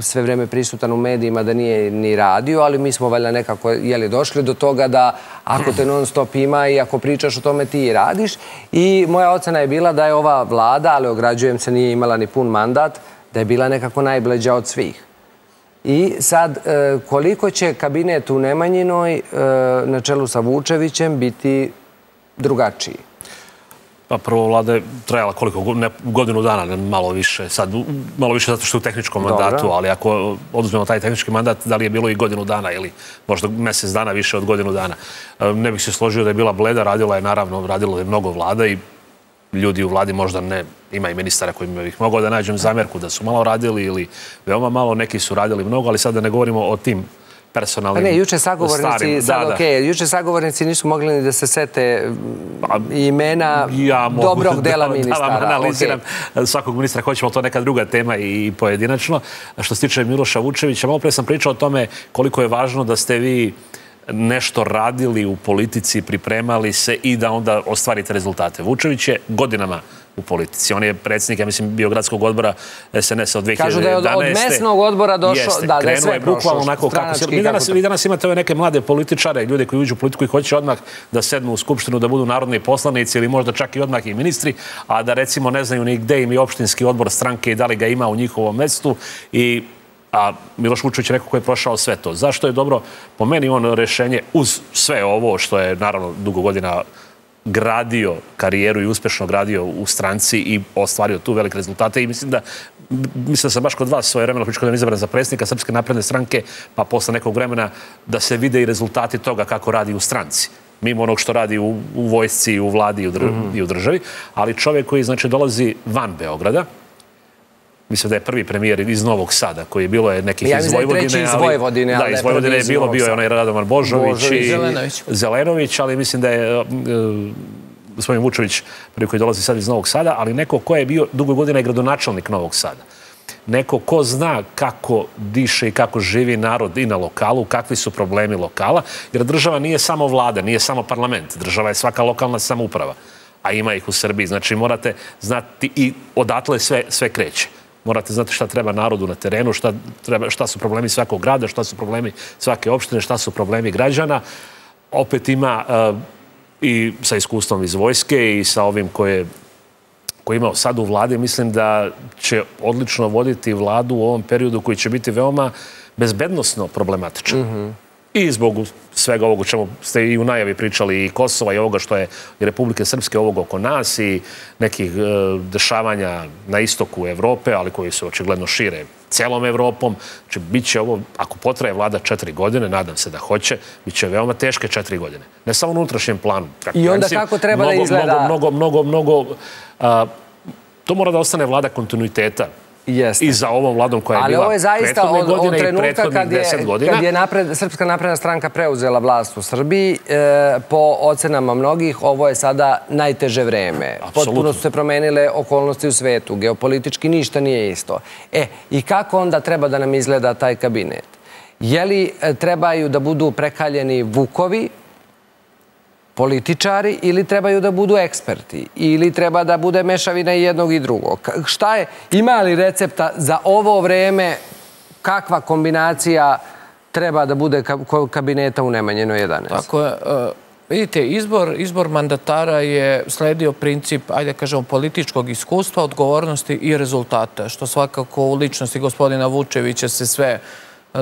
sve vreme prisutan u medijima da nije ni radio, ali mi smo valjda nekako jeli došli do toga da ako te non stop ima i ako pričaš o tome ti i radiš. I moja ocena je bila da je ova vlada, ali ograđujem se, nije imala ni pun mandat, da je bila nekako najblađa od svih. I sad, koliko će kabinet u Nemanjinoj na čelu sa Vučevićem biti drugačiji? Pa prvo, vlada je trajala koliko? Godinu dana, malo više. Sad, malo više zato što je u tehničkom mandatu, ali ako oduzmemo taj tehnički mandat, da li je bilo i godinu dana ili možda mjesec dana više od godinu dana. Ne bih se složio da je bila bleda, radila je naravno, radilo je mnogo vlada i ljudi u vladi možda ne, ima i ministara koji bih mogao da nađem zamjerku da su malo radili ili veoma malo, neki su radili mnogo, ali sad da ne govorimo o tim personalnim... Ne, juče sagovornici, sad okej, juče sagovornici nisu mogli ni da se sete imena dobrog dela ministara. Ja mogu da vam analiziram svakog ministra, hoćemo, to neka druga tema i pojedinačno. Što se tiče Miloša Vučevića, malo pre sam pričao o tome koliko je važno da ste vi nešto radili u politici, pripremali se i da onda ostvarite rezultate. Vučević je godinama u politici. On je predsjednik, ja mislim, bio gradskog odbora S N S-a od dvije hiljade jedanaeste. Kažu da je od mesnog odbora došao, da, da je sve prošao. Vi danas imate ove neke mlade političare, ljude koji uđu u politiku i hoće odmah da sednu u Skupštinu, da budu narodni poslanici ili možda čak i odmah i ministri, a da recimo ne znaju ni gde im je opštinski odbor stranke i da li ga ima u njihovom mestu. I a Miloš Vučević je rekao ko je prošao sve to. Zašto je dobro? Po meni on rješenje uz sve ovo što je naravno dugo godina gradio karijeru i uspješno gradio u stranci i ostvario tu velike rezultate i mislim da mislim da sam baš kod vas svoje vremena kada je izabran za predsjednika Srpske napredne stranke pa posle nekog vremena da se vide i rezultati toga kako radi u stranci. Mimo onog što radi u vojsci, u vladi i u državi. Ali čovjek koji znači dolazi van Beograda, mislim da je prvi premijer iz Novog Sada, koji je bilo je nekih iz Vojvodine. Iz Vojvodine, ali... Da, iz Vojvodine je bilo, bio je onaj Radomar Božović i Zelenović, ali mislim da je gospodin Vučević, prvi koji dolazi sad iz Novog Sada, ali neko ko je bio dugo godina i gradonačelnik Novog Sada. Neko ko zna kako diše i kako živi narod i na lokalu, kakvi su problemi lokala, jer država nije samo vlada, nije samo parlament, država je svaka lokalna samouprava, a ima ih u Srbiji. Znači morate znati i odatle sve kreće. Morate znati šta treba narodu na terenu, šta su problemi svakog grada, šta su problemi svake opštine, šta su problemi građana. Opet ima i sa iskustvom iz vojske i sa ovim koje je imao sad u vladi, mislim da će odlično voditi vladu u ovom periodu koji će biti veoma bezbednosno problematičan. I zbog svega ovog o čemu ste i u najavi pričali i Kosova i ovoga što je Republike Srpske, ovoga oko nas i nekih dešavanja na istoku Evrope, ali koji se očigledno šire celom Evropom. Znači, bit će ovo, ako potraje vlada četiri godine, nadam se da hoće, bit će veoma teške četiri godine. Ne samo na unutrašnjem planu. I onda kako treba da izgleda? Mnogo, mnogo, mnogo... To mora da ostane vlada kontinuiteta. I za ovom vladom koja je bila prethodne godine i prethodnih deset godina. Kad je Srpska napredna stranka preuzela vlast u Srbiji, po ocenama mnogih, ovo je sada najteže vreme. Potpuno su se promenile okolnosti u svetu, geopolitički ništa nije isto. E, i kako onda treba da nam izgleda taj kabinet? Je li trebaju da budu prekaljeni vukovi, političari, ili trebaju da budu eksperti, ili treba da bude mešavina jednog i drugog? Šta je, ima li recepta za ovo vreme, kakva kombinacija treba da bude kabineta u Nemanjinoj jedanaest? Tako je, vidite, izbor mandatara je sledio princip, ajde kažemo, političkog iskustva, odgovornosti i rezultata, što svakako u ličnosti gospodina Vučevića se sve,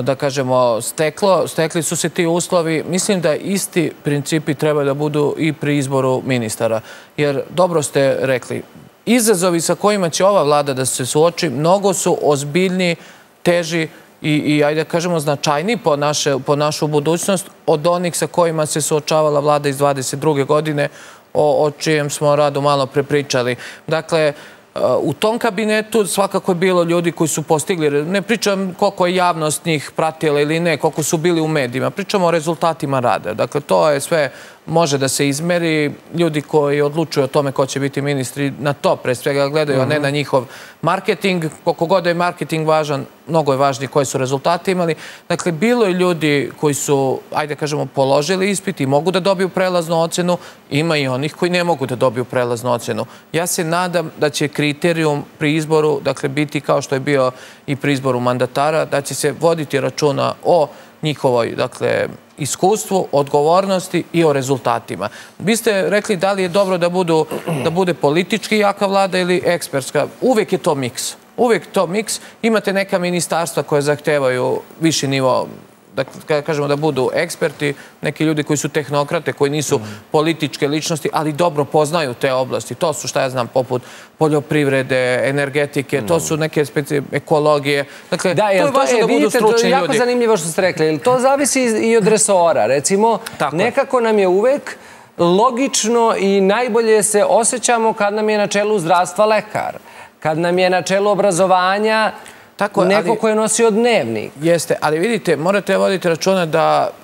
da kažemo, steklo, stekli su se ti uslovi. Mislim da isti principi treba da budu i pri izboru ministara. Jer dobro ste rekli, izazovi sa kojima će ova vlada da se suoči mnogo su ozbiljni, teži i, ajde kažemo, značajni po, naše, po našu budućnost od onih sa kojima se suočavala vlada iz dvadeset druge godine, o, o čijem smo radu malo prepričali. Dakle, u tom kabinetu svakako je bilo ljudi koji su postigli, ne pričam koliko je javnost njih pratila ili ne, koliko su bili u medijima, pričamo o rezultatima rada. Dakle, to je sve, može da se izmeri, ljudi koji odlučuju o tome ko će biti ministri na to, pre svega gledaju, a ne na njihov marketing. Koliko god je marketing važan, mnogo je važnije koje su rezultate imali. Dakle, bilo je ljudi koji su, ajde kažemo, položili ispit i mogu da dobiju prelaznu ocenu, ima i onih koji ne mogu da dobiju prelaznu ocenu. Ja se nadam da će kriterijum pri izboru, dakle, biti kao što je bio i pri izboru mandatara, da će se voditi računa o njihovoj, dakle, iskustvu, odgovornosti i o rezultatima. Vi ste rekli da li je dobro da bude politički jaka vlada ili ekspertska. Uvijek je to miks. uvijek to miks. Imate neka ministarstva koje zahtevaju viši nivo, da kažemo da budu eksperti, neki ljudi koji su tehnokrate, koji nisu političke ličnosti, ali dobro poznaju te oblasti. To su, šta ja znam, poput poljoprivrede, energetike, to su neke ekologije. Dakle, to je važno da budu stručni ljudi. Jako zanimljivo što ste rekli. To zavisi i od resora. Recimo, nekako nam je uvek logično i najbolje se osjećamo kad nam je na čelu zdravstva lekar, kad nam je na čelu obrazovanja neko ko je nosio dnevnik. Jeste, ali vidite, morate voditi računa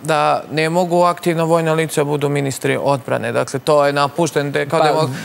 da ne mogu aktivno vojna lica budu ministri odbrane. Dakle, to je napušten.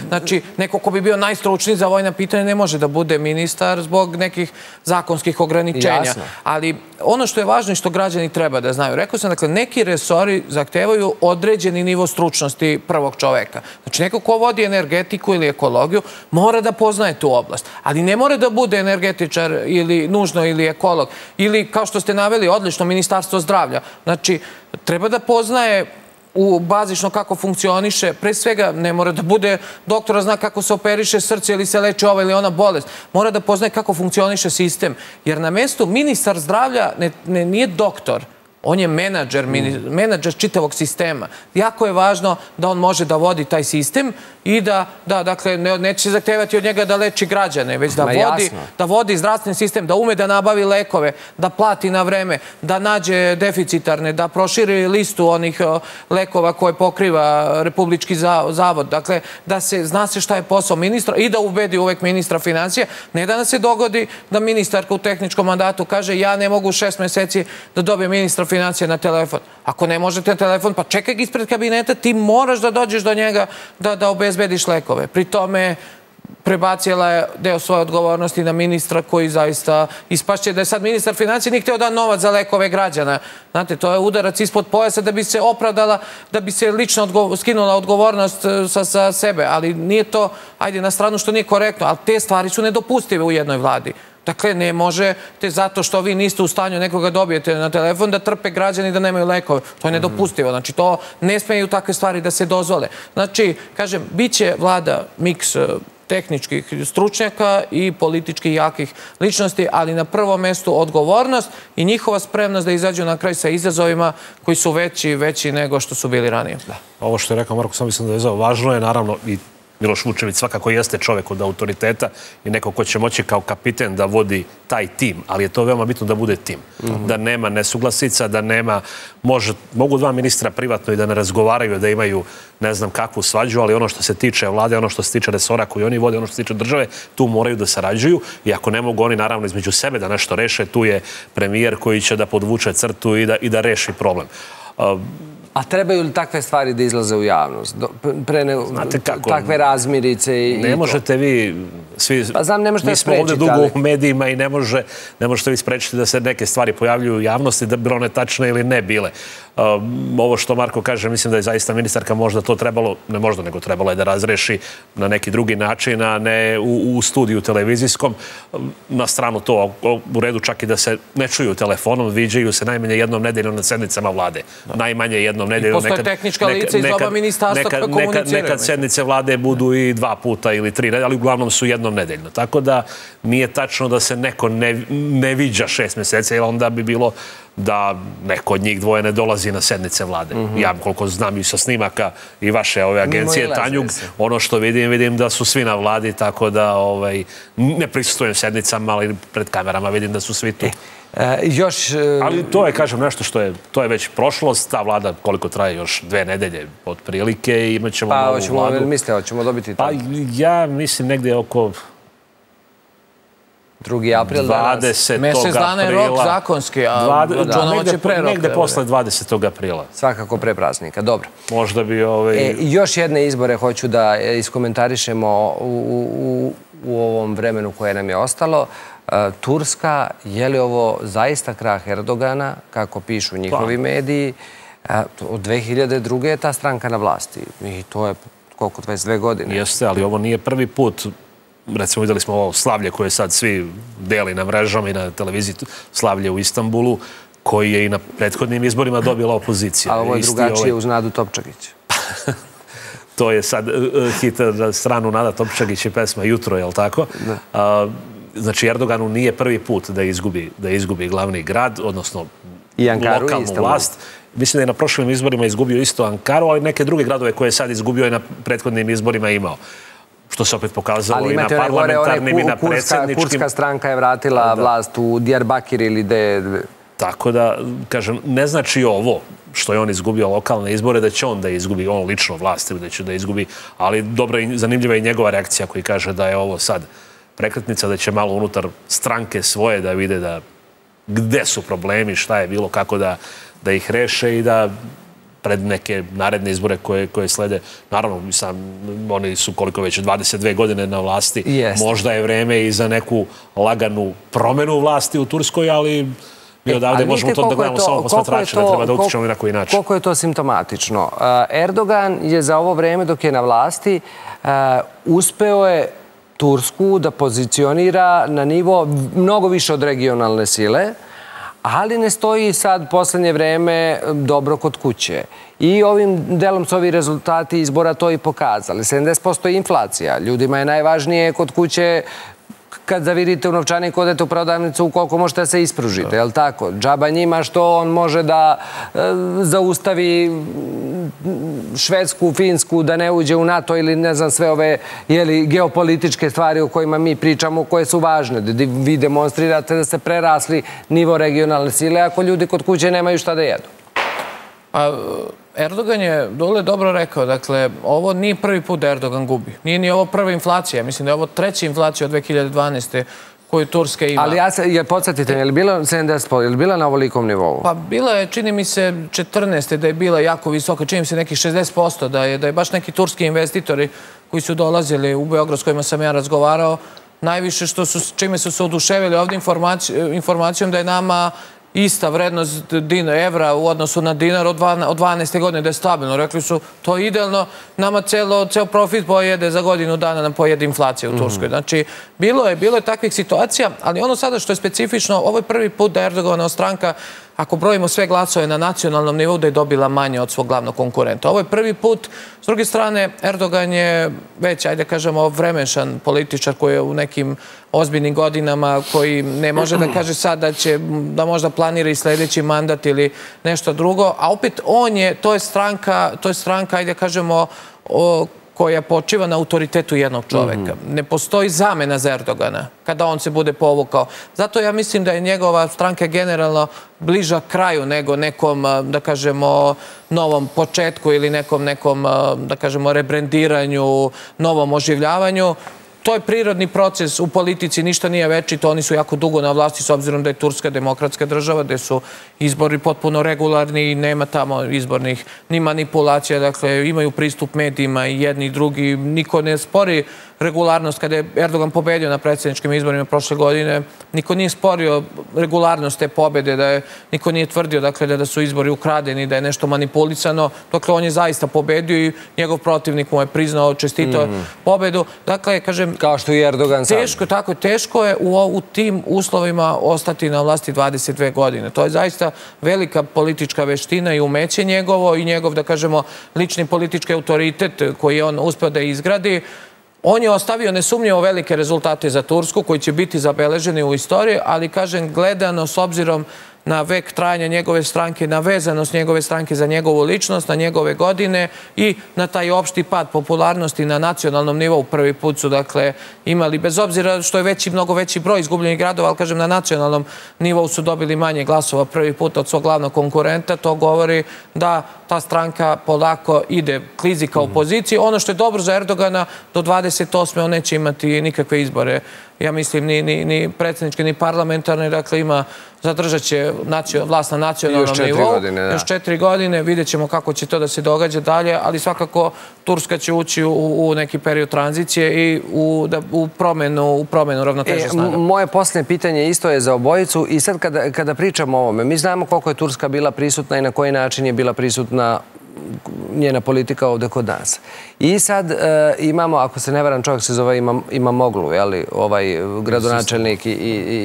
Znači, neko ko bi bio najstručniji za vojna pitanja ne može da bude ministar zbog nekih zakonskih ograničenja. Ali ono što je važno i što građani treba da znaju, rekao sam, dakle, neki resori zahtevaju određeni nivo stručnosti prvog čoveka. Znači, neko ko vodi energetiku ili ekologiju mora da poznaje tu oblast. Ali ne mora da bude energetičar ili nužno ili ekolog. Ili, kao što ste naveli, odlično, Ministarstvo zdravlja. Znači, treba da poznaje u bazično kako funkcioniše, pre svega ne mora da bude doktora zna kako se operiše srce ili se leče ova ili ona bolest. Mora da poznaje kako funkcioniše sistem. Jer na mestu ministar zdravlja nije doktor. On je menadžer čitavog sistema. Jako je važno da on može da vodi taj sistem i da, dakle, neće zahtevati od njega da leči građane, već da vodi zdravstveni sistem, da ume da nabavi lekove, da plati na vreme, da nađe deficitarne, da proširi listu onih lekova koje pokriva Republički zavod. Dakle, da se zna se šta je posao ministra i da ubedi uvek ministra financija. Ne da nam se dogodi da ministarka u tehničkom mandatu kaže ja ne mogu šest meseci da dobijem ministra financija na telefon. Ako ne možete na telefon, pa čekaj ispred kabineta, ti moraš da dođeš do njega da obezbediš lekove. Pri tome prebacila je deo svoje odgovornosti na ministra koji zaista ispašće da je sad ministar financija nije hteo da novac za lekove građana. Znate, to je udarac ispod pojasa da bi se opravdala, da bi se lično skinula odgovornost sa sebe, ali nije to, ajde, na stranu što nije korektno, ali te stvari su nedopustive u jednoj vladi. Dakle, ne možete, zato što vi niste u stanju nekoga dobijete na telefon, da trpe građani da nemaju lekove. To je nedopustivo. Znači, to ne smeju takve stvari da se dozvole. Znači, kažem, bit će vlada miks tehničkih stručnjaka i politički jakih ličnosti, ali na prvom mestu odgovornost i njihova spremnost da izađu na kraj sa izazovima koji su veći i veći nego što su bili ranije. Ovo što je rekao Marko, sam mislim da je zao važno je, naravno, i Miloš Vučević svakako jeste čovjek od autoriteta i neko ko će moći kao kapiten da vodi taj tim, ali je to veoma bitno da bude tim. Da nema nesuglasica, da nema, mogu dva ministra privatno i da ne razgovaraju, da imaju ne znam kakvu svađu, ali ono što se tiče vlade, ono što se tiče resora koji oni vode, ono što se tiče države, tu moraju da sarađuju i ako ne mogu oni naravno između sebe da nešto reše, tu je premijer koji će da podvuče crtu i da reši problem. A trebaju li takve stvari da izlaze u javnost? Takve razmirice i to? Ne možete vi, svi smo ovdje dugo u medijima i ne možete vi sprečiti da se neke stvari pojavljuju u javnosti, da bile one tačne ili ne bile. Ovo što Marko kaže, mislim da je zaista ministarka možda to trebalo, ne možda nego trebalo je da razreši na neki drugi način, a ne u studiju televizijskom. Na stranu to, u redu čak i da se ne čuju telefonom, viđaju se najmanje jednom nedeljom na sednicama vlade. Najmanje jednom nedeljom. I postoje tehnička lica iz oba ministarstva koja komuniciraju. Nekad sednice vlade budu i dva puta ili tri, ali uglavnom su jednom nedeljno. Tako da nije tačno da se neko ne viđa šest mjeseca, jer onda bi bilo da neko od njih dvoje ne dolazi na sednice vlade. Ja koliko znam i sa snimaka i vaše ove agencije Tanjug, ono što vidim, vidim da su svi na vladi, tako da ne prisutujem sednicama, ali pred kamerama vidim da su svi tu. Ali to je, kažem, nešto što je, to je već prošlost, ta vlada koliko traje još dve nedelje od prilike i imat ćemo novu vladu. Pa, mislite, hoćemo dobiti to? Ja mislim negdje oko drugi april danas. Mjesec dana je rok zakonski, a Džonovo će pre rok. Negde posle dvadesetog aprila. Svakako pre praznika, dobro. Možda bi ove... Još jedne izbore hoću da iskomentarišemo u ovom vremenu koje nam je ostalo. Turska, je li ovo zaista krah Erdogana, kako pišu njihovi mediji? Od dve hiljade druge je ta stranka na vlasti i to je koliko, dvadeset dve godine. Jeste, ali ovo nije prvi put. Recimo, vidjeli smo ovo slavlje koje sad svi deli na mrežama i na televiziji, slavlje u Istanbulu, koji je i na prethodnim izborima dobila opozicija. Ali ovo je drugačije uz Nadu Topčagić. To je sad hit na stranu Nada Topčagić i pesma Jutro, je li tako? Znači, Erdoganu nije prvi put da izgubi glavni grad, odnosno lokalnu vlast. Mislim da je na prošlim izborima izgubio isto Ankaru, ali neke druge gradove koje je sad izgubio je na prethodnim izborima imao. Što se opet pokazalo i na parlamentarnim i na predsjedničkim. Kurska stranka je vratila vlast u Djerbakir ili de... Tako da, kažem, ne znači ovo što je on izgubio lokalne izbore, da će on da izgubi, on lično vlast, da će da izgubi, ali dobro i zanimljiva je njegova reakcija koji kaže da je ovo sad prekretnica, da će malo unutar stranke svoje da vide da gde su problemi, šta je bilo, kako da ih reše i da pred neke naredne izbore koje slede, naravno, oni su koliko već dvadeset dve godine na vlasti, možda je vreme i za neku laganu promenu vlasti u Turskoj, ali... Mi odavde možemo to da gledamo samo posmatrače, ne treba da utičemo na koji način. Koliko je to simptomatično? Erdogan je za ovo vreme dok je na vlasti uspeo je Tursku da pozicionira na nivo mnogo više od regionalne sile, ali ne stoji sad poslednje vreme dobro kod kuće. I ovim delom su ovi rezultati izbora to i pokazali. sedamdeset posto je inflacija. Ljudima je najvažnije kod kuće kad zavirite u novčanik, odete u prodavnicu koliko možete da se ispružite, je li tako? Džaba njima što on može da zaustavi Švedsku, Finsku, da ne uđe u NATO ili ne znam sve ove geopolitičke stvari o kojima mi pričamo, koje su važne. Vi demonstrirate da ste prerasli nivo regionalne sile ako ljudi kod kuće nemaju šta da jedu. Pa... Erdogan je dole dobro rekao, dakle, ovo nije prvi put da Erdogan gubi. Nije ni ovo prva inflacija, mislim da je ovo treća inflacija od dve hiljade dvanaeste. koju Turska ima. Ali ja se, podsjetite, je li bila sedamdeset posto, je li bila na ovolikom nivou? Pa bila je, čini mi se, četrnaeste da je bila jako visoka, čini mi se nekih šezdeset posto, da je, da je baš neki turski investitori koji su dolazili u Beograd s kojima sam ja razgovarao, najviše što su, čime su se oduševili ovdje informacijom da je nama ista vrednost evra u odnosu na dinar od dvanaeste godine, da je stabilno. Rekli su, to je idealno, nama ceo profit pojede za godinu dana, nam pojede inflacija u Turskoj. Znači, bilo je takvih situacija, ali ono sada što je specifično, ovo je prvi put da je Erdoganova stranka, ako brojimo sve glasove na nacionalnom nivou, da je dobila manje od svog glavnog konkurenta. Ovo je prvi put. S druge strane, Erdogan je već, ajde kažemo, vremenšan političar koji je u nekim ozbiljnim godinama, koji ne može da kaže sad da će, da možda planira i sljedeći mandat ili nešto drugo. A opet on je, to je stranka, to je stranka, ajde kažemo, koja počiva na autoritetu jednog čoveka. Ne postoji zamena za Erdogana kada on se bude povukao. Zato ja mislim da je njegova stranka generalno bliža kraju nego nekom, da kažemo, novom početku ili nekom, nekom, da kažemo, rebrendiranju, novom oživljavanju. To je prirodni proces u politici, ništa nije večito, oni su jako dugo na vlasti s obzirom da je Turska demokratska država, gde su izbori potpuno regularni i nema tamo izbornih ni manipulacija, dakle imaju pristup medijima i jedni i drugi, niko ne spori regularnost. Kada je Erdogan pobedio na predsjedničkim izborima prošle godine, niko nije sporio regularnost te pobede, da je, niko nije tvrdio dakle, da su izbori ukradeni, da je nešto manipulisano. Dakle, on je zaista pobedio i njegov protivnik mu je priznao čestito mm. pobedu. Dakle, kažem, kao što i Erdogan sam. Teško, tako, teško je u, u tim uslovima ostati na vlasti dvadeset dve godine. To je zaista velika politička veština i umeće njegovo i njegov, da kažemo, lični politički autoritet koji je on uspeo da izgradi. On je ostavio nesumnjivo velike rezultate za Tursku koji će biti zabeleženi u istoriji, ali kažem gledano s obzirom na vek trajanja njegove stranke, na vezanost njegove stranke za njegovu ličnost, na njegove godine i na taj opšti pad popularnosti na nacionalnom nivou. Prvi put su dakle imali, bez obzira što je veći, mnogo veći broj izgubljenih gradova, ali kažem na nacionalnom nivou su dobili manje glasova prvi put od svog glavnog konkurenta. To govori da ta stranka polako ide, klizi ka opoziciji. Ono što je dobro za Erdogana, do dvadeset osme on neće imati nikakve izbore. Ja mislim, ni predsjedničke, ni parlamentarne, dakle ima, zadržat će vlast na nacionalnom nivou. Još četiri godine, vidjet ćemo kako će to da se događa dalje, ali svakako Turska će ući u neki period tranzicije i u promenu ravnoteže snaga. Moje posljednje pitanje isto je za obojicu i sad kada pričamo o ovome, mi znamo koliko je Turska bila prisutna i na koji način je bila prisutna njena politika ovdje kod nas. I sad imamo, ako se ne varam, čovjek se zove İmamoğlu, ovaj gradonačelnik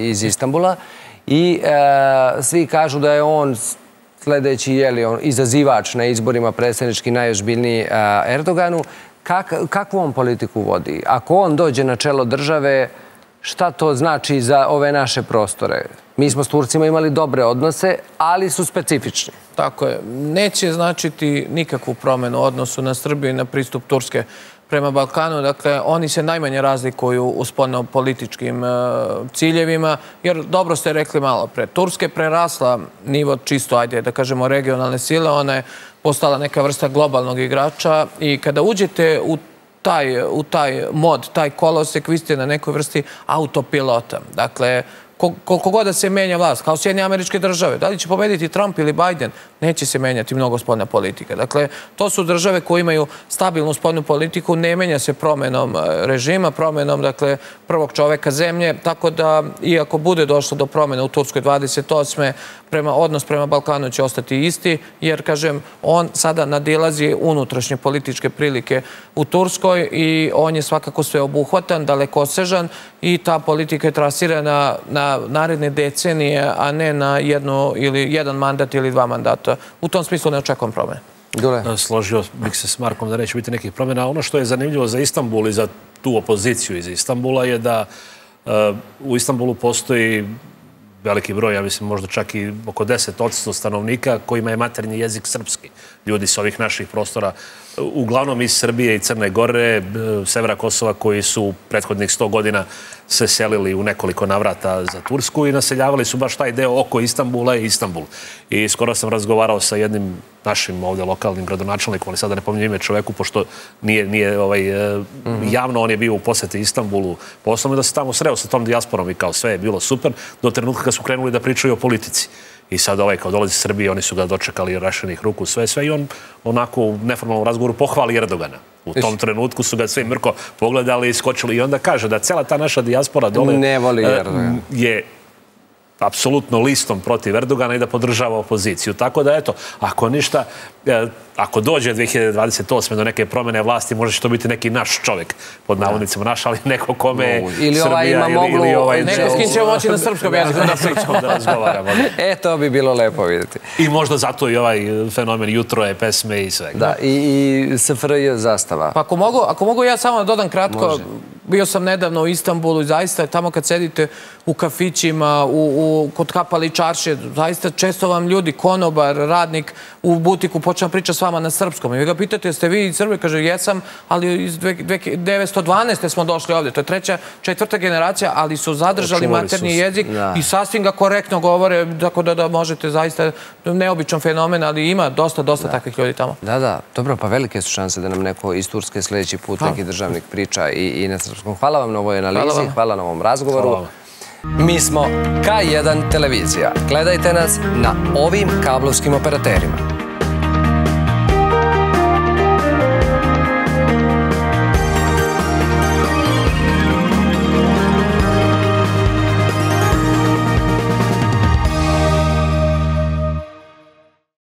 iz Istanbula, i svi kažu da je on sljedeći izazivač na izborima predsjednički najozbiljniji Erdoganu. Kakvu on politiku vodi? Ako on dođe na čelo države, šta to znači za ove naše prostore? Mi smo s Turcima imali dobre odnose, ali su specifični. Tako je. Neće značiti nikakvu promenu u odnosu na Srbiju i na pristup Turske prema Balkanu. Dakle, oni se najmanje razlikuju u spoljno-političkim ciljevima, jer dobro ste rekli malo pre. Turska je prerasla nivo čisto, ajde, da kažemo, regionalne sile. Ona je postala neka vrsta globalnog igrača i kada uđete u u taj mod, taj kolosek, vi ste na nekoj vrsti autopilota. Dakle, koliko god da se menja vlast, kao Sjedinjene Američke Države, da li će pobediti Trump ili Biden, neće se menjati mnogo spoljna politika. Dakle, to su države koje imaju stabilnu spoljnu politiku, ne menja se promenom režima, promenom, dakle, prvog čoveka zemlje, tako da, iako bude došlo do promjena u Turskoj dvadeset osme, odnos prema Balkanu će ostati isti, jer, kažem, on sada nadilazi unutrašnje političke prilike u Turskoj i on je svakako sveobuhvatan, dalekosežan i ta politika je trasirana na naredne decenije, a ne na jednu ili jedan mandat ili dva mandata. U tom smislu ne očekujem promjene. Složio bih se s Markom da neće biti nekih promjena. Ono što je zanimljivo za Istanbul i za tu opoziciju iz Istanbula je da u Istanbulu postoji veliki broj, ja mislim možda čak i oko deset posto stanovnika kojima je maternji jezik srpski. Ljudi s ovih naših prostora, uglavnom iz Srbije i Crne Gore, severa Kosova, koji su prethodnih sto godina se selili u nekoliko navrata za Tursku i naseljavali su baš taj deo oko Istanbula i Istanbul. I skoro sam razgovarao sa jednim našim ovdje lokalnim gradonačelnikom, ali sada ne pominjem ime čoveku, pošto nije javno, on je bio u poseti Istanbulu poslovno i da se tamo sreo sa tom dijasporom i kao sve je bilo super, do trenutka kad su krenuli da pričaju o politici. I sad ovaj, kao dolazi iz Srbije, oni su ga dočekali rašenih ruku, sve, sve, i on onako u neformalnom razgovoru pohvali Erdogana. U tom trenutku su ga sve mrko pogledali i skočili. I onda kaže da cela ta naša dijaspora dole je apsolutno listom protiv Erdogana i da podržava opoziciju. Tako da, eto, ako ništa, ako dođe dvadeset osme do neke promjene vlasti, može će to biti neki naš čovjek, pod navodnicima naš, ali neko kome je Srbija ili ovaj... Neko s kim ćemo moći na srpskom jeziku da pričamo, da razgovaramo. E, to bi bilo lepo vidjeti. I možda zato i ovaj fenomen jutro je pesme i svega. Da, i S F R J zastava. Pa ako mogu ja samo dodam kratko... Bio sam nedavno u Istanbulu i zaista tamo kad sedite u kafićima, kod Kapali Čarši, zaista često vam ljudi, konobar, radnik u butiku počne priča s vama na srpskom. I vi ga pitate, jeste vi iz Srbije? Kaže, jesam, ali iz devetnaest dvanaeste smo došli ovdje. To je treća, četvrta generacija, ali su zadržali maternji jezik i sasvim ga korektno govore, tako da možete zaista, neobičan fenomen, ali ima dosta, dosta takvih ljudi tamo. Da, da, dobro, pa velike su šanse da nam neko iz Turske sljedeći put neki državnik priča i na srpskom. Hvala vam na ovoj analizi, hvala na ovom razgovoru. Mi smo K jedan televizija. Gledajte nas na ovim kablovskim operaterima.